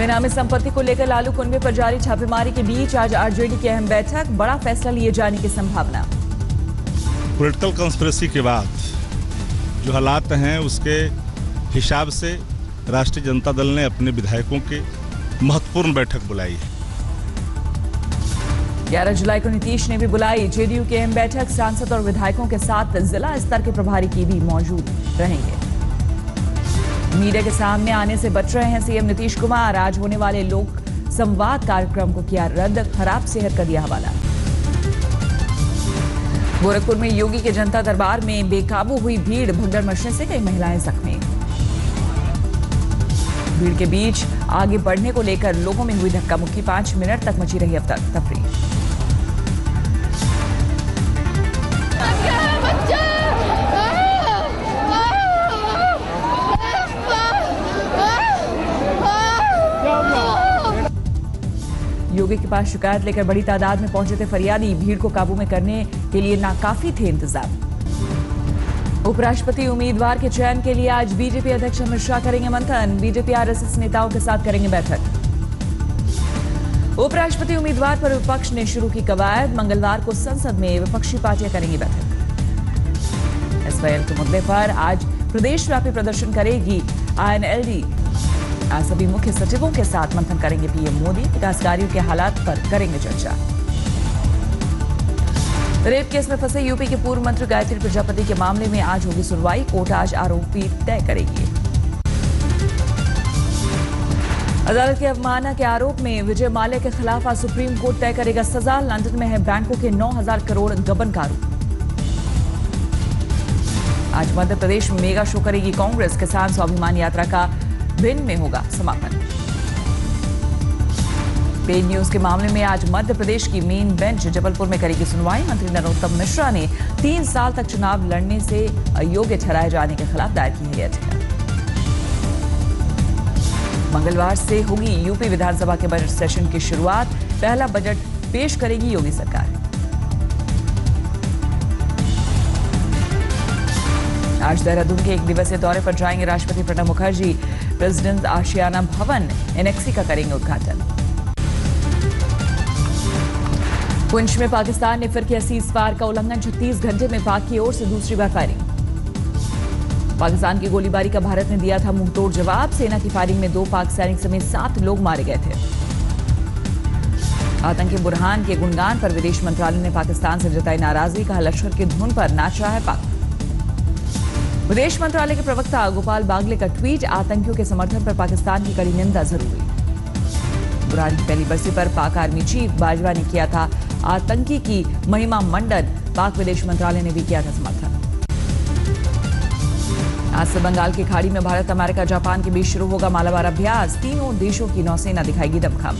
बेनामी संपत्ति को लेकर लालू कुनबे पर जारी छापेमारी के बीच आज आरजेडी की अहम बैठक, बड़ा फैसला लिए जाने की संभावना। पॉलिटिकल कंस्पिरेसी के बाद जो हालात हैं उसके हिसाब से राष्ट्रीय जनता दल ने अपने विधायकों की महत्वपूर्ण बैठक बुलाई है। 11 जुलाई को नीतीश ने भी बुलाई जेडीयू की अहम बैठक, सांसद और विधायकों के साथ जिला स्तर के प्रभारी की भी मौजूद रहेंगे। मीडिया के सामने आने से बच रहे हैं सीएम नीतीश कुमार, आज होने वाले लोक संवाद कार्यक्रम को किया रद्द, खराब सेहत का दिया हवाला। गोरखपुर में योगी के जनता दरबार में बेकाबू हुई भीड़, भगदड़ मचने से कई महिलाएं जख्मी। भीड़ के बीच आगे बढ़ने को लेकर लोगों में हुई धक्का मुक्की, 5 मिनट तक मची रही अफरा-तफरी। योगी के पास शिकायत लेकर बड़ी तादाद में पहुंचे थे फरियादी, भीड़ को काबू में करने के लिए नाकाफी थे इंतजाम। उपराष्ट्रपति उम्मीदवार के चयन के लिए आज बीजेपी अध्यक्ष अमित शाह करेंगे मंथन, बीजेपी आरएसएस नेताओं के साथ करेंगे बैठक। उपराष्ट्रपति उम्मीदवार पर विपक्ष ने शुरू की कवायद, मंगलवार को संसद में विपक्षी पार्टियां करेंगी बैठक। एसवाईएल के मुद्दे पर आज प्रदेशव्यापी प्रदर्शन करेगी आईएनएस। आज सभी मुख्य सचिवों के साथ मंथन करेंगे पीएम मोदी, विकास कार्यों के हालात पर करेंगे चर्चा। रेप केस में फंसे यूपी के पूर्व मंत्री गायत्री प्रजापति के मामले में आज होगी सुनवाई, कोर्ट आज आरोपी तय करेगी। अदालत की अवमानना के आरोप में विजय माल्य के खिलाफ आज सुप्रीम कोर्ट तय करेगा सजा, लंदन में है बैंकों के 9,000 करोड़ गबन का आरोप। आज मध्य प्रदेश में मेगा शो करेगी कांग्रेस, किसान स्वाभिमान यात्रा का भिंड में होगा समापन। पेड न्यूज के मामले में आज मध्य प्रदेश की मेन बेंच जबलपुर में करेगी सुनवाई, मंत्री नरोत्तम मिश्रा ने 3 साल तक चुनाव लड़ने से अयोग्य ठहराए जाने के खिलाफ दायर की है याचिका। मंगलवार से होगी यूपी विधानसभा के बजट सेशन की शुरुआत, पहला बजट पेश करेगी योगी सरकार। आज देहरादून के एक दिवसीय दौरे पर जाएंगे राष्ट्रपति प्रणब मुखर्जी, प्रेसिडेंट आशियाना भवन एनएक्सी का करेंगे उद्घाटन। पुंछ में पाकिस्तान ने फिर किया सीज फायर का उल्लंघन, 36 घंटे में पाक की ओर से दूसरी बार फायरिंग। पाकिस्तान की गोलीबारी का भारत ने दिया था मुंहतोड़ जवाब, सेना की फायरिंग में 2 पाक सैनिक समेत 7 लोग मारे गए थे। आतंकी बुरहान के गुणगान पर विदेश मंत्रालय ने पाकिस्तान से जताई नाराजगी, कहा लश्कर की धुन पर नाच रहा है पाक। विदेश मंत्रालय के प्रवक्ता गोपाल बागले का ट्वीट, आतंकियों के समर्थन पर पाकिस्तान की कड़ी निंदा जरूरी। बुरहान की पहली बरसी पर पाक आर्मी चीफ बाजवा ने किया था आतंकी की महिमा मंडन, पाक विदेश मंत्रालय ने भी किया था समर्थन। आज से बंगाल की खाड़ी में भारत, अमेरिका, जापान के बीच शुरू होगा मालाबार अभ्यास, तीनों देशों की नौसेना दिखाएगी दमखम।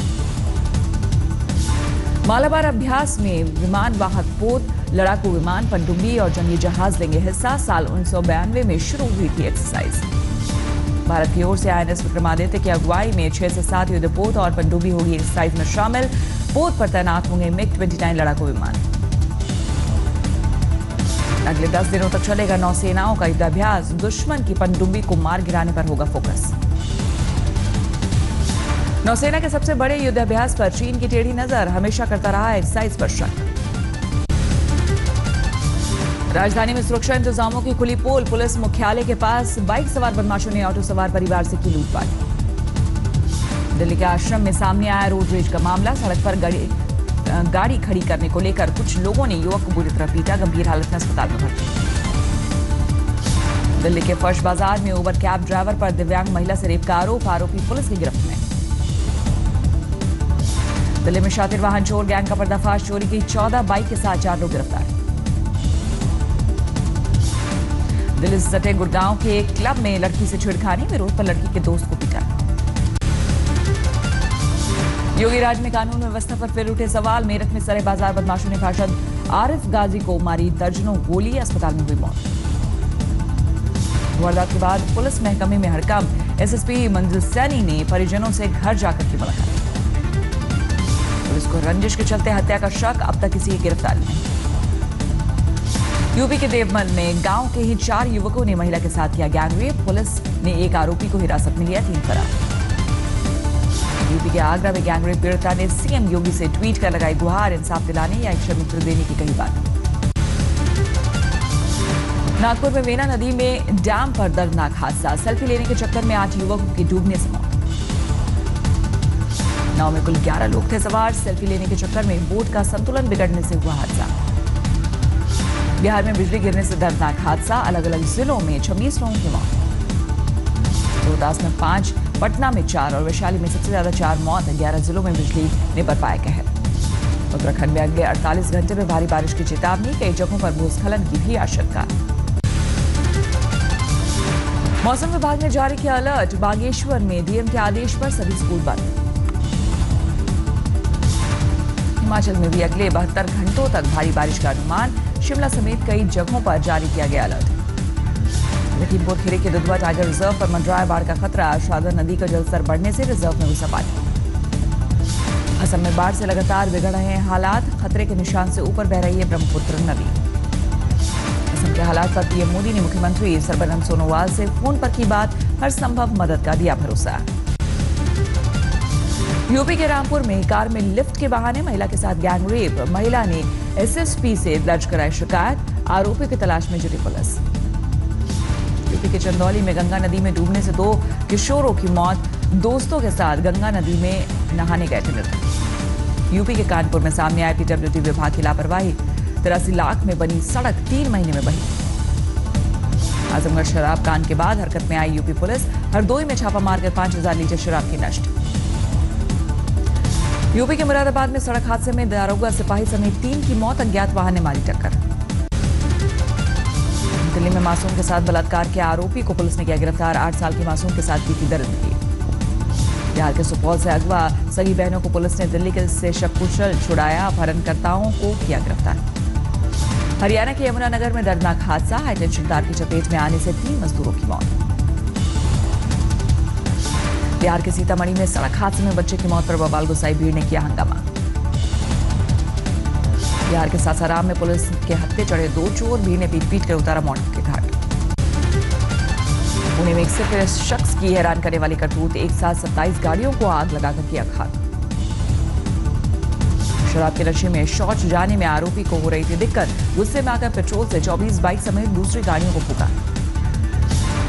मालाबार अभ्यास में विमान वाहक पोत, लड़ाकू विमान, पनडुब्बी और जंगी जहाज लेंगे हिस्सा। साल 1992 में शुरू हुई थी एक्सरसाइज। भारत की ओर से आईएनएस विक्रमादित्य की अगुवाई में 6 से 7 युद्धपोत और पनडुब्बी होगी एक्सरसाइज में शामिल। पोत पर तैनात होंगे MiG-29 लड़ाकू विमान। अगले 10 दिनों तक चलेगा नौसेनाओं का युद्धाभ्यास, दुश्मन की पनडुब्बी को मार गिराने पर होगा फोकस। नौसेना के सबसे बड़े युद्धाभ्यास पर चीन की टेढ़ी नजर, हमेशा करता रहा एक्सरसाइज पर शक। राजधानी में सुरक्षा इंतजामों की खुली पोल, पुलिस मुख्यालय के पास बाइक सवार बदमाशों ने ऑटो सवार परिवार से की लूटपाट। दिल्ली के आश्रम में सामने आया रोड रेज का मामला, सड़क पर गाड़ी खड़ी करने को लेकर कुछ लोगों ने युवक को बुरी तरह पीटा, गंभीर हालत में अस्पताल में भर्ती। दिल्ली के फर्श बाजार में उबर कैब ड्राइवर पर दिव्यांग महिला से रेप का आरोप, आरोपी पुलिस की गिरफ्त में। दिल्ली में शातिर वाहन चोर गैंग का पर्दाफाश, चोरी की 14 बाइक के साथ 4 लोग गिरफ्तार। दिल्ली से सटे गुड़गांव के एक क्लब में लड़की से छेड़खानी में रोड पर लड़की के दोस्त को पीटा। योगी राज में कानून व्यवस्था पर फिर उठे सवाल, मेरठ में सरे बाजार बदमाशों ने पार्षद आरिफ गाजी को मारी दर्जनों गोली, अस्पताल में हुई मौत। वारदात के बाद पुलिस महकमे में हड़कंप, एसएसपी मंजिल सैनी ने परिजनों से घर जाकर की मुलाकात। पुलिस को रंजिश के चलते हत्या का शक, अब तक किसी की गिरफ्तारी नहीं। यूपी के देवबंद में गांव के ही 4 युवकों ने महिला के साथ किया गैंगरेप, पुलिस ने एक आरोपी को हिरासत में लिया, 3 फरार। यूपी के आगरा में गैंगरेप पीड़िता ने सीएम योगी से ट्वीट कर लगाई गुहार, इंसाफ दिलाने या क्षतिपूर्ति देने की कही बात। नागपुर में मेना नदी में डैम पर दर्दनाक हादसा, सेल्फी लेने के चक्कर में 8 युवकों की डूबने से मौत। नाव में कुल 11 लोग थे सवार, सेल्फी लेने के चक्कर में बोट का संतुलन बिगड़ने से हुआ हादसा। बिहार में बिजली गिरने से दर्दनाक हादसा, अलग अलग जिलों में 26 लोगों की मौत। रोहतास में 5, पटना में 4 और वैशाली में सबसे ज्यादा 4 मौत। 11 जिलों में बिजली ने बरपाया कहर। उत्तराखंड में अगले 48 घंटे में भारी बारिश की चेतावनी, कई जगहों पर भूस्खलन की भी आशंका। मौसम विभाग ने जारी किया अलर्ट, बागेश्वर में डीएम के आदेश पर सभी स्कूल बंद। हिमाचल में भी अगले 72 घंटों तक भारी बारिश का अनुमान, शिमला समेत कई जगहों पर जारी किया गया अलर्ट। लखीमपुर खीरी के दुधवा टाइगर रिजर्व पर मंडराया बाढ़ का खतरा, शारदा नदी का जलस्तर बढ़ने से रिजर्व में घुसा पानी। असम में बाढ़ से लगातार बिगड़ रहे हैं हालात, खतरे के निशान से ऊपर बह रही है ब्रह्मपुत्र नदी। के हालात पर पीएम मोदी ने मुख्यमंत्री सर्बानंद सोनोवाल से फोन पर की बात, हर संभव मदद का दिया भरोसा। यूपी के रामपुर में कार में लिफ्ट के बहाने महिला के साथ गैंगरेप, महिला ने एसएसपी से दर्ज कराई शिकायत, आरोपी की तलाश में जुटी पुलिस। यूपी के चंदौली में गंगा नदी में डूबने से 2 किशोरों की मौत, दोस्तों के साथ गंगा नदी में नहाने गए थे। यूपी के कानपुर में सामने आई पीडब्ल्यूडी विभाग की लापरवाही, 83 लाख में बनी सड़क 3 महीने में बही। आजमगढ़ शराब कांड के बाद हरकत में आई यूपी पुलिस, हरदोई में छापा मारकर 5000 लीटर शराब की नष्ट। यूपी के मुरादाबाद में सड़क हादसे में दारोगा सिपाही समेत 3 की मौत, अज्ञात वाहन ने मारी टक्कर। दिल्ली में मासूम के साथ बलात्कार के आरोपी को पुलिस ने किया गिरफ्तार, 8 साल की मासूम के साथ की दरिंदगी। बिहार के सुपौल से अगवा सगी बहनों को पुलिस ने दिल्ली से सकुशल छुड़ाया, अपहरणकर्ताओं को किया गिरफ्तार। हरियाणा के यमुनानगर में दर्दनाक हादसा, हाईटेंशन तार की चपेट में आने से 3 मजदूरों की मौत। बिहार के सीतामढ़ी में सड़क हादसे में बच्चे की मौत पर बवाल गोसाई भीड़ ने किया हंगामा। बिहार के आसाराम में पुलिस के हत्थे चढ़े 2 चोर, भीड़ ने पीट पीट कर उतारा मौत के घाट। पुणे में एक सिर्फ शख्स की हैरान करने वाली करतूत, एक साथ 27 गाड़ियों को आग लगाकर किया घात। शराब के नशे में शौच जाने में आरोपी को हो रही थी दिक्कत, गुस्से में आकर पेट्रोल से 24 बाइक समेत दूसरी गाड़ियों को फूका।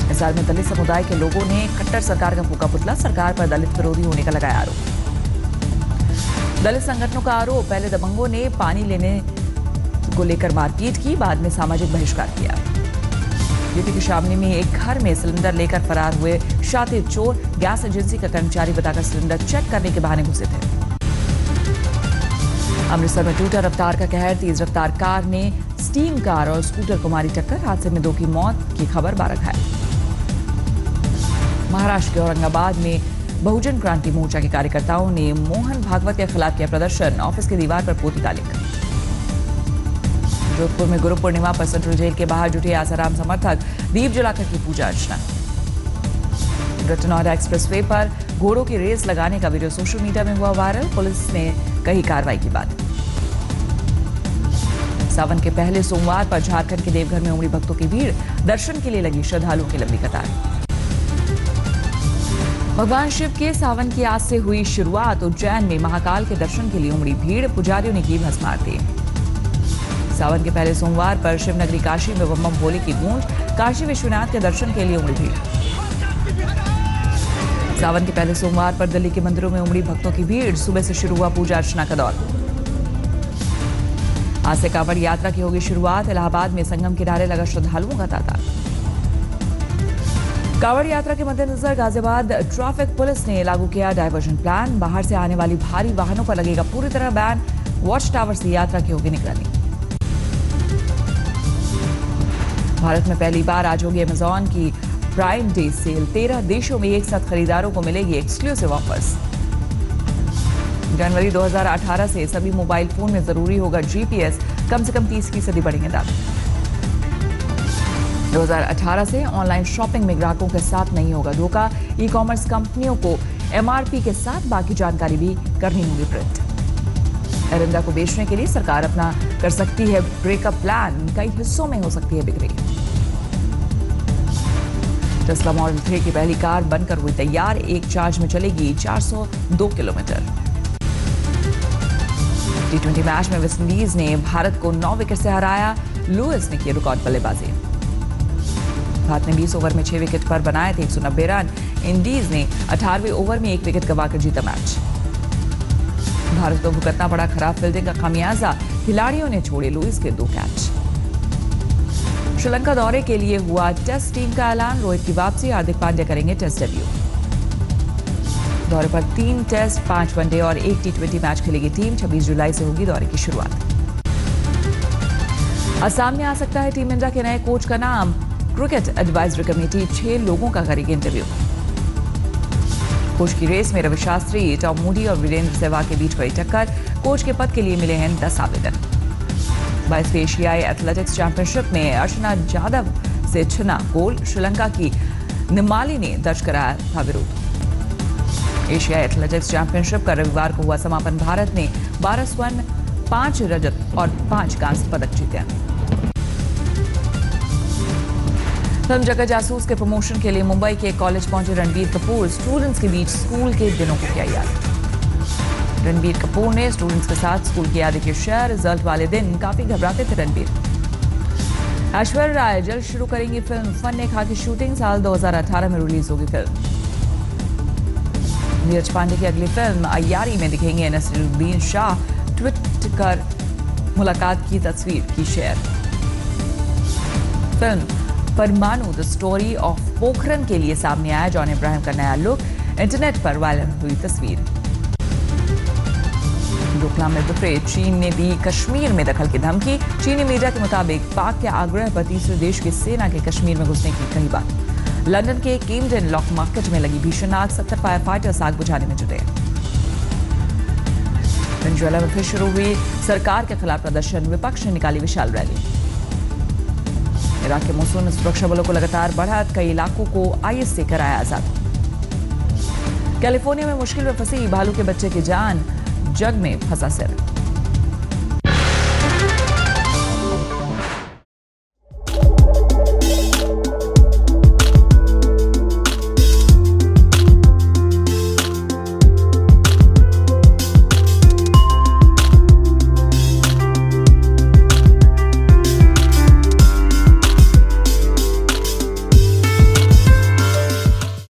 हिसार में दलित समुदाय के लोगों ने कट्टर सरकार का फूका पुतला, सरकार पर दलित विरोधी होने का लगाया आरोप। दलित संगठनों का आरोप, पहले दबंगों ने पानी लेने को लेकर मारपीट की, बाद में सामाजिक बहिष्कार किया। यूपी के शामली में एक घर में सिलेंडर लेकर फरार हुए शातिर चोर, गैस एजेंसी का कर्मचारी बताकर सिलेंडर चेक करने के बहाने घुसे थे। अमृतसर में टूटा रफ्तार का कहर, तेज रफ्तार कार ने स्टीम कार और स्कूटर को मारी टक्कर, हादसे में 2 की मौत की खबर, 12 घायल। महाराष्ट्र के औरंगाबाद में बहुजन क्रांति मोर्चा के कार्यकर्ताओं ने मोहन भागवत के खिलाफ किया प्रदर्शन, ऑफिस की दीवार पर पोती तालिका। जोधपुर में गुरु पूर्णिमा पर सेंट्रल जेल के बाहर जुटे आसाराम समर्थक, दीप जलाकर की पूजा अर्चना। ब्रिटेनौरा एक्सप्रेसवे पर घोड़ों की रेस लगाने का वीडियो सोशल मीडिया में हुआ वायरल, पुलिस ने कही कार्रवाई की बात। सावन के पहले सोमवार पर झारखंड के देवघर में उमड़ी भक्तों की भीड़, दर्शन के लिए लगी श्रद्धालुओं की लंबी कतार। भगवान शिव के सावन की आज से हुई शुरुआत, उज्जैन में महाकाल के दर्शन के लिए उमड़ी भीड़, पुजारियों ने की भस्म आरती। सावन के पहले सोमवार पर शिवनगरी काशी में बम बम भोले की गूंज, काशी विश्वनाथ के दर्शन के लिए उमड़ी भीड़। सावन के पहले सोमवार पर दिल्ली के मंदिरों में उमड़ी भक्तों की भीड़, सुबह से शुरू हुआ पूजा अर्चना का दौर। आज से कांवड़ यात्रा की होगी शुरुआत, इलाहाबाद में संगम किनारे लगा श्रद्धालुओं का तांता। कांवड़ यात्रा के मद्देनजर गाजियाबाद ट्रैफिक पुलिस ने लागू किया डायवर्जन प्लान, बाहर से आने वाली भारी वाहनों पर लगेगा पूरी तरह बैन, वॉच टावर से यात्रा की होगी निगरानी। भारत में पहली बार आज होगी अमेजॉन की प्राइम डे सेल, 13 देशों में एक साथ खरीदारों को मिलेगी एक्सक्लूसिव ऑफर्स। जनवरी 2018 से सभी मोबाइल फोन में जरूरी होगा जीपीएस, कम से कम 30% बढ़ेंगे दाम। 2018 से ऑनलाइन शॉपिंग में ग्राहकों के साथ नहीं होगा धोखा, ई कॉमर्स कंपनियों को एमआरपी के साथ बाकी जानकारी भी करनी होगी प्रिंट। एरिंडा को बेचने के लिए सरकार अपना कर सकती है ब्रेकअप प्लान, कई हिस्सों में हो सकती है बिक्री। टेस्ला मॉडल 3 की पहली कार बनकर हुई तैयार, एक चार्ज में चलेगी 402 किलोमीटर। टी20 मैच में वेस्टइंडीज ने भारत को 9 विकेट से हराया, लुइस ने की रिकॉर्ड बल्लेबाजी। भारत ने 20 ओवर में 6 विकेट पर बनाए थे 190 रन, इंडीज ने 18वें ओवर में 1 विकेट गंवाकर जीता मैच। भारत को भुगतना पड़ा खराब फील्डिंग का खामियाजा, खिलाड़ियों ने छोड़े लुइस के 2 कैच। श्रीलंका दौरे के लिए हुआ टेस्ट टीम का ऐलान, रोहित की वापसी, हार्दिक पांडे करेंगे टेस्ट डेब्यू। दौरे पर 3 टेस्ट, 5 वनडे और 1 टी20 मैच खेलेगी टीम। 26 जुलाई से होगी दौरे की शुरुआत। असम में आ सकता है टीम इंडिया के नए कोच का नाम, क्रिकेट एडवाइजरी कमेटी 6 लोगों का करेगी इंटरव्यू। कोच की रेस में रविशास्त्री, टॉम मूडी और वीरेंद्र सेवा के बीच कड़ी टक्कर, कोच के पद के लिए मिले हैं 10 आवेदन। 22वें एशियाई एथलेटिक्स चैंपियनशिप में अर्चना जाधव से छिना गोल्ड, श्रीलंका की निमाली ने दर्ज कराया था विरोध। एशियाई एथलेटिक्स चैंपियनशिप का रविवार को हुआ समापन, भारत ने 12 स्वर्ण, 5 रजत और 5 कांस्य पदक जीते। फिल्म जगत जासूस के प्रमोशन के लिए मुंबई के कॉलेज पहुंचे रणबीर कपूर, स्टूडेंट्स के बीच स्कूल के दिनों को किया याद। रणबीर कपूर ने स्टूडेंट्स के साथ स्कूल की यादें के शेयर, रिजल्ट वाले दिन काफी घबराते थे रणबीर। ऐश्वर्य राय जल्द शुरू करेंगी फिल्म फन ने खा की शूटिंग, साल 2018 में रिलीज होगी फिल्म। नीरज पांडे की अगली फिल्म अयारी में दिखेंगे नसीरुद्दीन शाह, ट्वीट कर मुलाकात की तस्वीर की share. Film Parmanu the story of Pokhran के लिए सामने आया जॉन इब्राहिम का नया लुक, इंटरनेट पर वायरल हुई तस्वीर। डोकलाम में विपरीत चीन ने दी कश्मीर में दखल की धमकी, चीनी मीडिया के मुताबिक पाक के आग्रह पर तीसरे देश की सेना के कश्मीर में घुसने की कही बात। लंदन के केम्डन लॉक मार्केट में लगी भीषण आग, 70 फायर फाइटर्स आग बुझाने में जुटे। वेनेजुएला में फिर शुरू हुई सरकार के खिलाफ प्रदर्शन, विपक्ष ने निकाली विशाल रैली। इराक के मौसम में सुरक्षा बलों को लगातार बढ़त, कई इलाकों को आईएस से कराया आजाद। कैलिफोर्निया में मुश्किल में फंसी भालू के बच्चे की जान, जग में फंसा सिर।